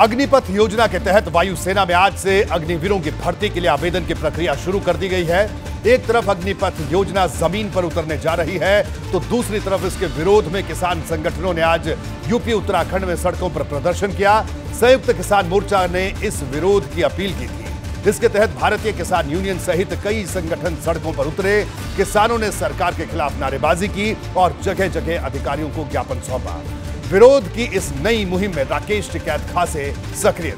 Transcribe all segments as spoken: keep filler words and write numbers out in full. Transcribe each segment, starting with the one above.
अग्निपथ योजना के तहत वायुसेना में आज से अग्निवीरों की भर्ती के लिए आवेदन की प्रक्रिया शुरू कर दी गई है। एक तरफ अग्निपथ योजना जमीन पर उतरने जा रही है तो दूसरी तरफ इसके विरोध में किसान संगठनों ने आज यूपी उत्तराखंड में सड़कों पर प्रदर्शन किया। संयुक्त किसान मोर्चा ने इस विरोध की अपील की थी। इसके तहत भारतीय किसान यूनियन सहित कई संगठन सड़कों पर उतरे। किसानों ने सरकार के खिलाफ नारेबाजी की और जगह जगह अधिकारियों को ज्ञापन सौंपा। विरोध की इस नई मुहिम में राकेश टिकैत खासे सक्रिय थे।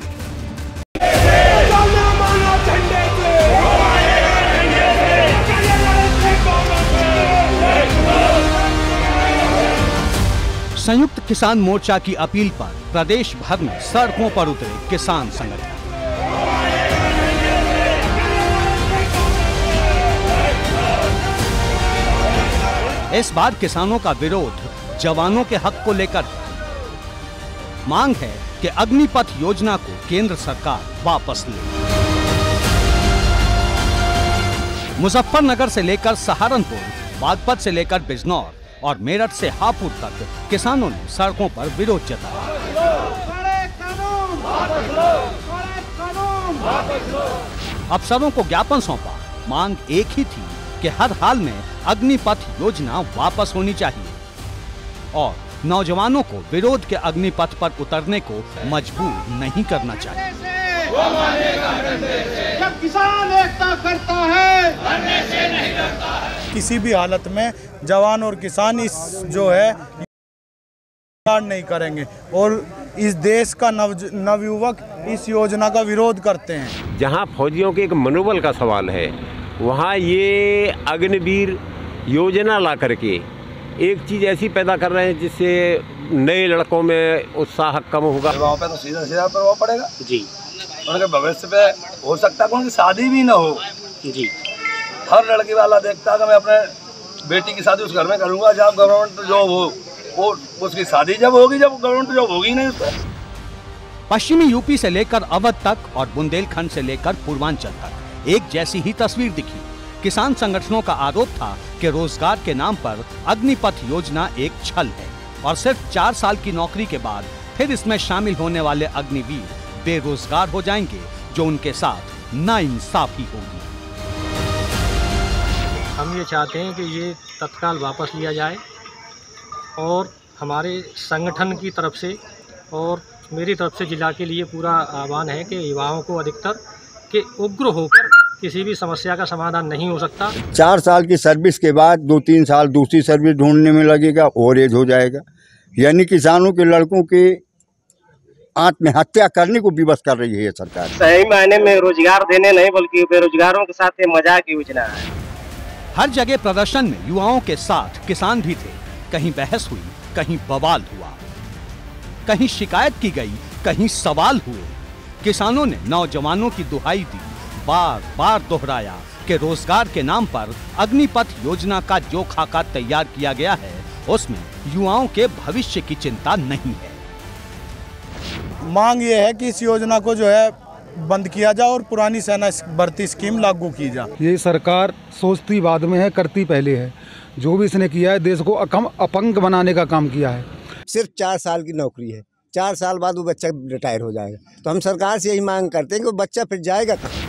संयुक्त किसान मोर्चा की अपील पर प्रदेश भर में सड़कों पर उतरे किसान संगठन। इस बार किसानों का विरोध जवानों के हक को लेकर मांग है कि अग्निपथ योजना को केंद्र सरकार वापस ले। मुजफ्फरनगर से लेकर सहारनपुर, बागपत से लेकर बिजनौर और मेरठ से हापुड़ तक किसानों ने सड़कों पर विरोध जताया। अफसरों को ज्ञापन सौंपा। मांग एक ही थी कि हर हाल में अग्निपथ योजना वापस होनी चाहिए और नौजवानों को विरोध के अग्निपथ पर उतरने को मजबूर नहीं करना चाहिए। जब किसान एकता करता है, करने से नहीं करता है। किसी भी हालत में जवान और किसान इस जो है नहीं करेंगे और इस देश का नव नवयुवक इस योजना का विरोध करते हैं। जहां फौजियों के एक मनोबल का सवाल है, वहाँ ये अग्निवीर योजना ला करके एक चीज़ ऐसी पैदा कर रहे हैं जिससे नए लड़कों में उत्साह कम होगा। युवाओं पे तो सीधा सीधा प्रभाव पड़ेगा जी। उनके भविष्य पे हो सकता है उनकी शादी भी ना हो जी। हर लड़की वाला देखता है कि मैं अपने बेटी की शादी उस घर में करूँगा जहाँ गवर्नमेंट जॉब हो। वो उसकी शादी जब होगी जब गवर्नमेंट जॉब होगी नहीं। उसमें पश्चिमी यूपी से लेकर अवध तक और बुंदेलखंड से लेकर पूर्वांचल तक एक जैसी ही तस्वीर दिखी। किसान संगठनों का आरोप था कि रोजगार के नाम पर अग्निपथ योजना एक छल है और सिर्फ चार साल की नौकरी के बाद फिर इसमें शामिल होने वाले अग्निवीर बेरोजगार हो जाएंगे, जो उनके साथ नाइंसाफी होगी। हम ये चाहते हैं कि ये तत्काल वापस लिया जाए और हमारे संगठन की तरफ से और मेरी तरफ से जिला के लिए पूरा आह्वान है कि युवाओं को अधिकतर के उग्र होकर किसी भी समस्या का समाधान नहीं हो सकता। चार साल की सर्विस के बाद दो तीन साल दूसरी सर्विस ढूंढने में लगेगा, ओवर एज हो जाएगा। यानी किसानों के लड़कों के आत्महत्या करने को विवश कर रही है सरकार। सही मायने में रोजगार देने नहीं बल्कि बेरोजगारों के साथ मजाक योजना है। हर जगह प्रदर्शन में युवाओं के साथ किसान भी थे। कहीं बहस हुई, कहीं बवाल हुआ, कहीं शिकायत की गयी, कहीं सवाल हुए। किसानों ने नौजवानों की दुहाई दी, बार बार दोहराया कि रोजगार के नाम पर अग्निपथ योजना का जो खाका तैयार किया गया है उसमें युवाओं के भविष्य की चिंता नहीं है। मांग ये है कि इस योजना को जो है बंद किया जाए और पुरानी सेना भर्ती स्कीम लागू की जाए। ये सरकार सोचती बाद में है, करती पहले है। जो भी इसने किया है देश को अकम अपंग बनाने का काम किया है। सिर्फ चार साल की नौकरी है, चार साल बाद वो बच्चा रिटायर हो जाएगा। तो हम सरकार से यही मांग करते हैं कि वो बच्चा फिर जाएगा कहाँ।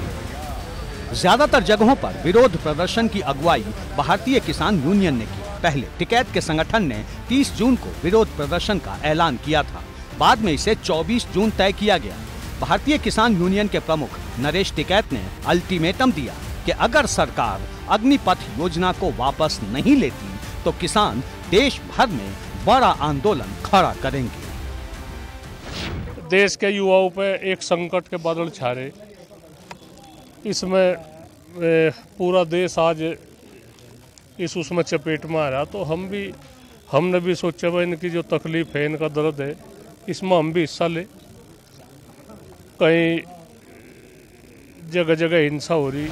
ज्यादातर जगहों पर विरोध प्रदर्शन की अगुवाई भारतीय किसान यूनियन ने की। पहले टिकैत के संगठन ने तीस जून को विरोध प्रदर्शन का ऐलान किया था, बाद में इसे चौबीस जून तय किया गया। भारतीय किसान यूनियन के प्रमुख नरेश टिकैत ने अल्टीमेटम दिया कि अगर सरकार अग्निपथ योजना को वापस नहीं लेती तो किसान देश भर में बड़ा आंदोलन खड़ा करेंगे। देश के युवाओं पर एक संकट के बादल छा रहे। इसमें पूरा देश आज इस उसमें चपेट में आ रहा। तो हम भी हमने भी सोचा भाई इनकी जो तकलीफ है, इनका दर्द है, इसमें हम भी हिस्सा लें। कई जगह जगह हिंसा हो रही।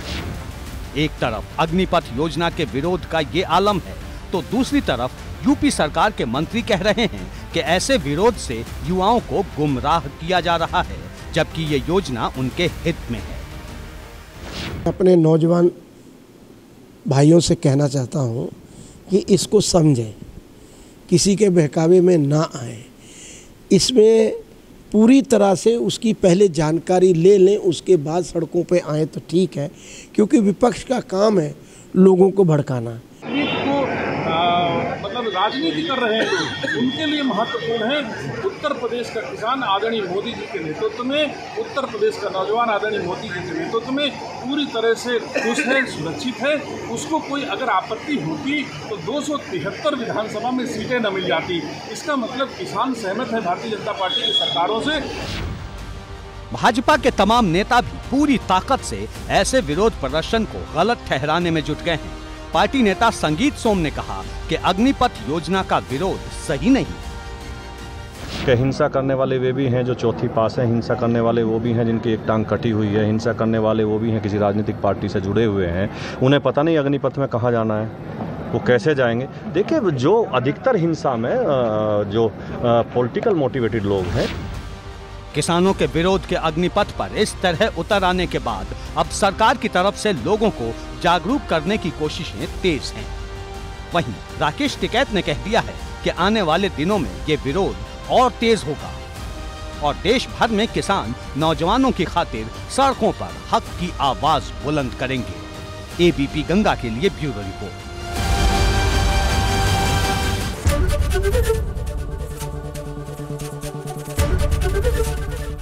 एक तरफ अग्निपथ योजना के विरोध का ये आलम है तो दूसरी तरफ यूपी सरकार के मंत्री कह रहे हैं कि ऐसे विरोध से युवाओं को गुमराह किया जा रहा है, जबकि ये योजना उनके हित में है। अपने नौजवान भाइयों से कहना चाहता हूँ कि इसको समझें, किसी के बहकावे में ना आए। इसमें पूरी तरह से उसकी पहले जानकारी ले लें, उसके बाद सड़कों पे आए तो ठीक है, क्योंकि विपक्ष का काम है लोगों को भड़काना। को आ, मतलब राजनीति कर रहे हैं उनके लिए महत्वपूर्ण है उत्तर प्रदेश का किसान। आदरणीय मोदी जी के नेतृत्व में उत्तर प्रदेश का नौजवान आदरणीय मोदी जी के नेतृत्व में पूरी तरह से खुश है, सुरक्षित है। उसको कोई अगर आपत्ति होती तो दो सौ तिहत्तर विधानसभा में सीटें न मिल जाती। इसका मतलब किसान सहमत है भारतीय जनता पार्टी की सरकारों से। भाजपा के तमाम नेता भी पूरी ताकत से ऐसे विरोध प्रदर्शन को गलत ठहराने में जुट गए हैं। पार्टी नेता संगीत सोम ने कहा कि अग्निपथ योजना का विरोध सही नहीं। कि हिंसा करने वाले वे भी हैं जो चौथी पास हैं, हिंसा करने वाले वो भी हैं जिनकी एक टांग कटी हुई है, हिंसा करने वाले वो भी हैं किसी राजनीतिक पार्टी से जुड़े हुए हैं, उन्हें पता नहीं अग्निपथ में कहाँ जाना है, वो कैसे जाएंगे। देखिए, जो अधिकतर हिंसा में जो पॉलिटिकल मोटिवेटेड लोग हैं। किसानों के विरोध के अग्निपथ पर इस तरह उतर आने के बाद अब सरकार की तरफ से लोगों को जागरूक करने की कोशिशें तेज हैं। वहीं राकेश टिकैत ने कह दिया है कि आने वाले दिनों में ये विरोध और तेज होगा और देश भर में किसान नौजवानों की खातिर सड़कों पर हक की आवाज बुलंद करेंगे। एबीपी गंगा के लिए ब्यूरो रिपोर्ट।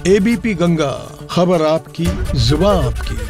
एबीपी गंगा, खबर आपकी, जुबान आपकी।